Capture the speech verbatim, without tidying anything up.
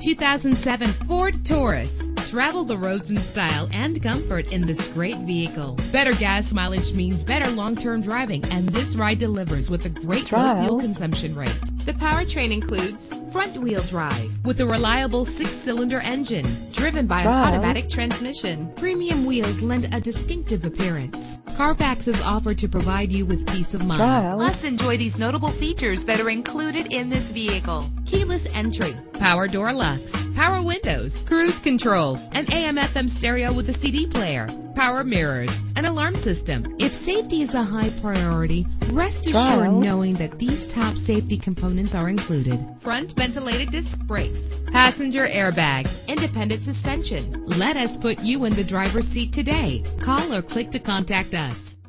two thousand seven Ford Taurus. Travel the roads in style and comfort in this great vehicle. Better gas mileage means better long-term driving, and this ride delivers with a great low fuel consumption rate. The powertrain includes front-wheel drive with a reliable six-cylinder engine driven by an automatic transmission. Premium wheels lend a distinctive appearance. Carfax is offered to provide you with peace of mind. Trial. Plus, enjoy these notable features that are included in this vehicle. Keyless entry, power door locks, power windows, cruise control, an A M F M stereo with a C D player, power mirrors, an alarm system. If safety is a high priority, rest assured wow. knowing that these top safety components are included. Front ventilated disc brakes, passenger airbag, independent suspension. Let us put you in the driver's seat today. Call or click to contact us.